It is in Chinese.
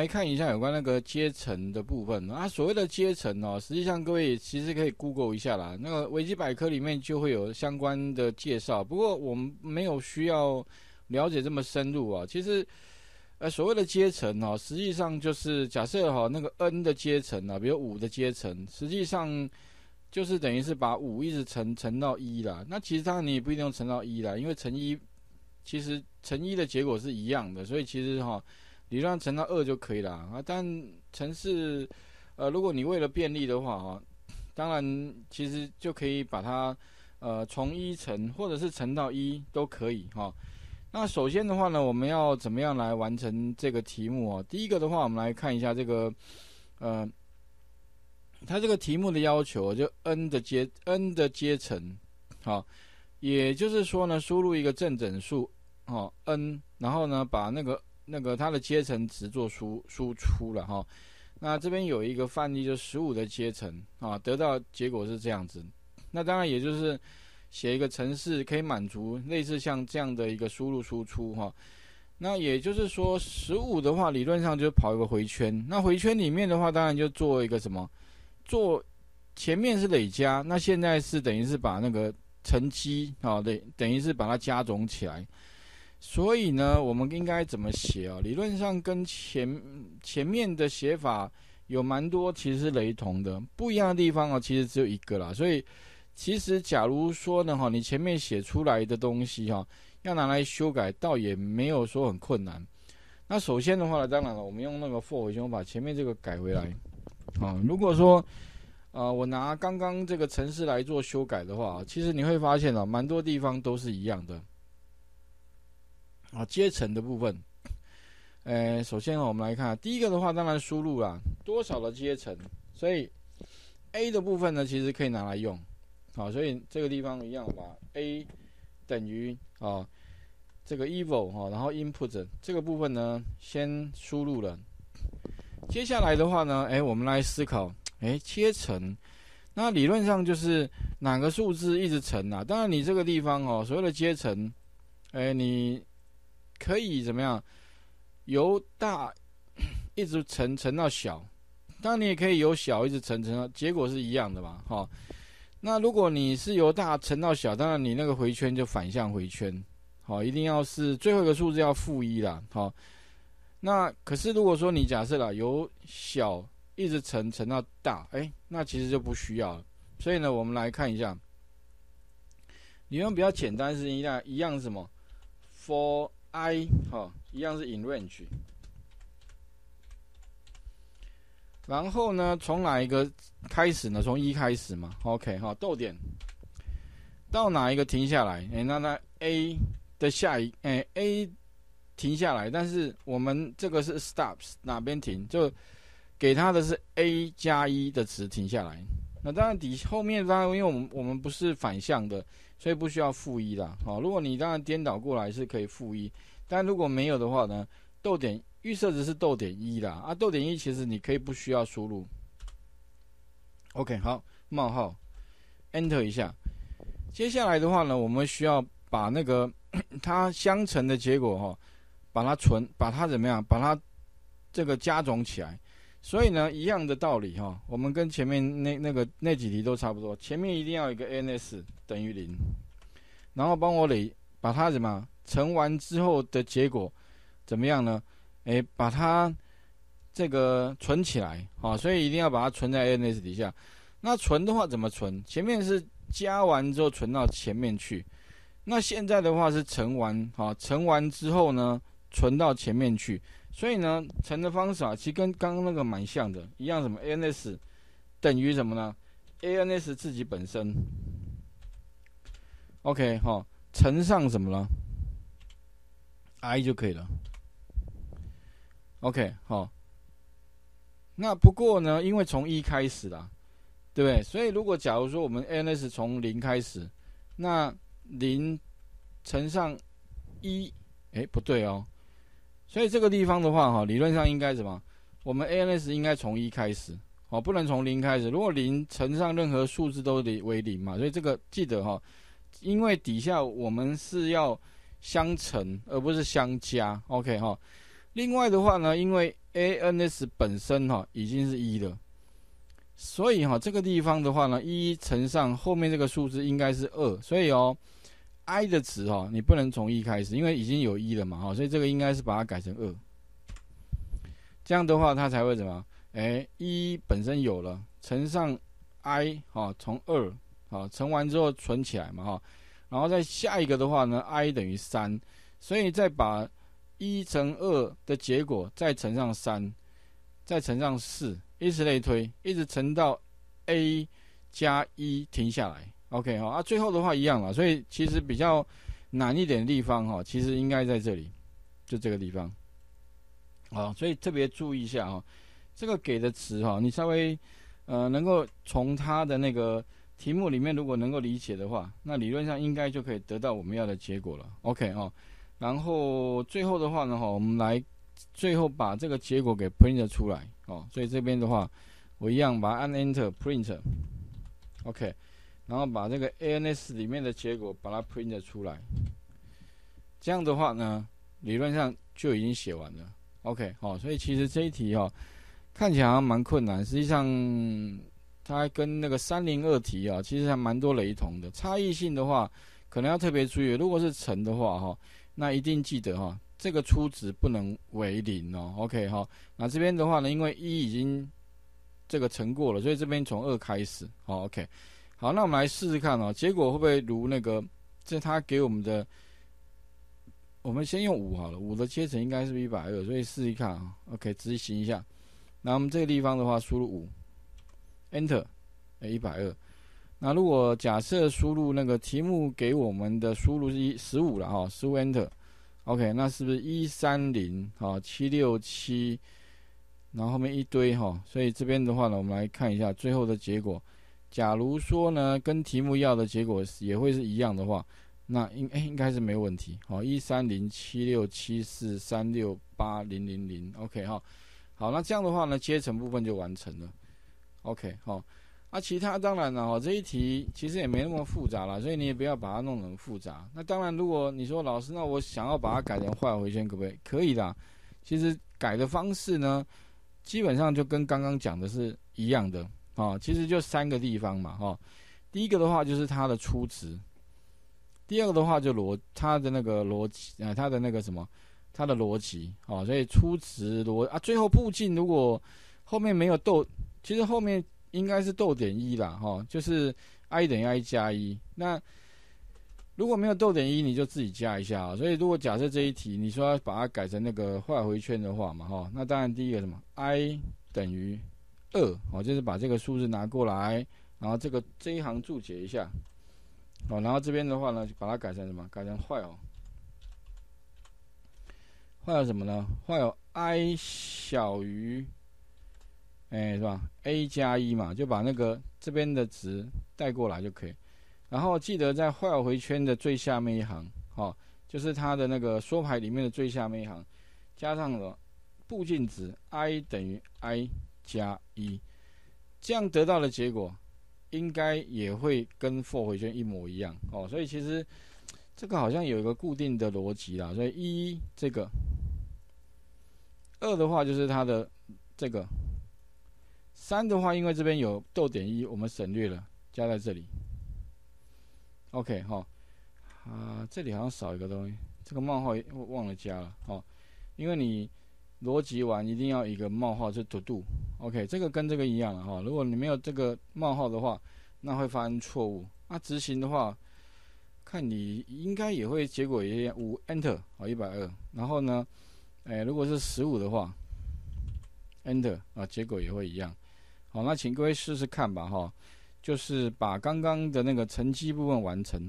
来看一下有关那个阶层的部分啊，所谓的阶层哦，实际上各位其实可以 Google 一下啦，那个维基百科里面就会有相关的介绍。不过我们没有需要了解这么深入啊。其实，所谓的阶层哦，实际上就是假设哈、那个 n 的阶层啊，比如5的阶层，实际上就是等于是把5一直乘到1啦。那其实当然你也不一定用乘到1啦，因为乘1其实乘1的结果是一样的，所以其实哈、理论上乘到2就可以了啊，但乘4，如果你为了便利的话啊，当然其实就可以把它从1乘或者是乘到1都可以哈、那首先的话呢，我们要怎么样来完成这个题目啊？第一个的话，我们来看一下这个它这个题目的要求就 n 的阶乘，好、也就是说呢，输入一个正整数哦 n， 然后呢把那个它的阶层值做输出了哈、那这边有一个范例，就15的阶层啊，得到结果是这样子。那当然也就是写一个程式可以满足类似像这样的一个输入输出哈、那也就是说15的话，理论上就跑一个回圈，那回圈里面的话，当然就做一个什么，做前面是累加，那现在是等于是把那个乘积啊，等于是把它加总起来。所以呢，我们应该怎么写啊？理论上跟前面的写法有蛮多其实是雷同的，不一样的地方啊，其实只有一个啦。所以其实假如说呢，你前面写出来的东西哈，要拿来修改，倒也没有说很困难。那首先的话呢，当然了，我们用那个 for 回圈把前面这个改回来啊。如果说我拿刚刚这个程式来做修改的话，其实你会发现啊，蛮多地方都是一样的。啊，阶层的部分，首先我们来看第一个的话，当然输入啦，多少的阶层，所以 A 的部分呢，其实可以拿来用，好，所以这个地方一样，把 A 等于啊这个 eval 哈、然后 input 这个部分呢先输入了，接下来的话呢，我们来思考，阶层。那理论上就是哪个数字一直乘啊，当然你这个地方所谓的阶层，你可以怎么样？由大一直乘到小，当然你也可以由小一直乘到，结果是一样的嘛，哈。那如果你是由大乘到小，当然你那个回圈就反向回圈，好，一定要是最后一个数字要-1啦，好。那可是如果说你假设啦，由小一直乘到大，那其实就不需要了。所以呢，我们来看一下，理论比较简单是一样是什么 ？for I 一样是 in range， 然后呢，从哪一个开始呢？从1开始嘛 ，OK 逗点到哪一个停下来？那 A 的下一A 停下来，但是我们这个是 stops 哪边停，就给它的是 A 加1的值停下来。那当然后面当然因为我们不是反向的，所以不需要-1啦。好，如果你当然颠倒过来是可以-1，但如果没有的话呢，逗点预设值是逗点1啦。啊，逗点1其实你可以不需要输入。OK， 好，冒号 ，Enter 一下。接下来的话呢，我们需要把那个它相乘的结果把它怎么样？把它这个加总起来。所以呢，一样的道理哈，我们跟前面那几题都差不多。前面一定要有一个 ns 等于0，然后帮我把它怎么乘完之后的结果怎么样呢？把它这个存起来啊，所以一定要把它存在 ns 底下。那存的话怎么存？前面是加完之后存到前面去，那现在的话是乘完啊，乘完之后呢存到前面去。所以呢，乘的方式啊，其实跟刚刚那个蛮像的，一样什么 ans 等于什么呢 ？ans 自己本身 ，OK 乘上什么呢 ？i 就可以了。OK 那不过呢，因为从1开始啦，对不对？所以如果假如说我们 ans 从0开始，那0乘上1，不对哦。所以这个地方的话，理论上应该怎么？我们 ans 应该从1开始，不能从0开始。如果0乘上任何数字都为0嘛，所以这个记得因为底下我们是要相乘，而不是相加。OK 另外的话呢，因为 ANS 本身已经是1了，所以这个地方的话呢，1乘上后面这个数字应该是2，所以I 的值你不能从1开始，因为已经有1了嘛，所以这个应该是把它改成2，这样的话它才会怎么？1本身有了，乘上 I 从2乘完之后存起来嘛然后在下一个的话呢 ，I 等于3，所以再把1乘2的结果再乘上3，再乘上4，以此类推，一直乘到 A 加1停下来。OK 最后的话一样啦，所以其实比较难一点的地方其实应该在这里，就这个地方。好，所以特别注意一下这个给的词你稍微能够从它的那个题目里面如果能够理解的话，那理论上应该就可以得到我们要的结果了。OK 然后最后的话呢我们来最后把这个结果给 print 出来所以这边的话我一样把它按 Enter print。OK。然后把这个 ANS 里面的结果把它 print 出来，这样的话呢，理论上就已经写完了。OK， 所以其实这一题看起来好像蛮困难，实际上它跟那个302题其实还蛮多雷同的。差异性的话，可能要特别注意。如果是乘的话那一定记得这个初值不能为0OK 那这边的话呢，因为1已经这个乘过了，所以这边从2开始。OK。好，那我们来试试看结果会不会如那个，这他给我们的，我们先用5好了，5的阶乘应该是120，所以试一看OK， 执行一下。那我们这个地方的话，输入5，Enter， 120。那如果假设输入那个题目给我们的输入是15了15 Enter， OK， 那是不是130767，然后后面一堆所以这边的话呢，我们来看一下最后的结果。假如说呢，跟题目要的结果也会是一样的话，那应该是没问题。1307674368000 OK 好，那这样的话呢，阶乘部分就完成了。OK 其他当然了这一题其实也没那么复杂啦，所以你也不要把它弄得很复杂。那当然，如果你说老师，那我想要把它改成坏回圈，可不可以？可以的。其实改的方式呢，基本上就跟刚刚讲的是一样的。其实就3个地方嘛第一个的话就是它的初值，第二个的话就它的那个逻辑它的那个什么，它的逻辑所以初值最后步进，如果后面没有逗，其实后面应该是逗点1啦就是 i 等于 i 加1，那如果没有逗点1你就自己加一下所以如果假设这一题你说要把它改成那个坏回圈的话嘛那当然第一个什么 i 等于2就是把这个数字拿过来，然后这一行注解一下然后这边的话呢，就把它改成什么？改成坏坏什么呢？坏i 小于是吧 a 加1嘛，就把那个这边的值带过来就可以。然后记得在坏回圈的最下面一行就是它的那个缩排里面的最下面一行，加上了步进值 i 等于 i加1，这样得到的结果应该也会跟 for 回圈一模一样所以其实这个好像有一个固定的逻辑啦，所以1这个，2的话就是它的这个，3的话因为这边有逗点1我们省略了，加在这里 OK 这里好像少一个东西，这个冒号我忘了加了因为你逻辑完一定要一个冒号，就 to do OK， 这个跟这个一样了如果你没有这个冒号的话，那会发生错误。那执行的话，看你应该也会结果也一样。5 Enter 120，然后呢，如果是15的话 ，Enter 结果也会一样。好，那请各位试试看吧就是把刚刚的那个乘积部分完成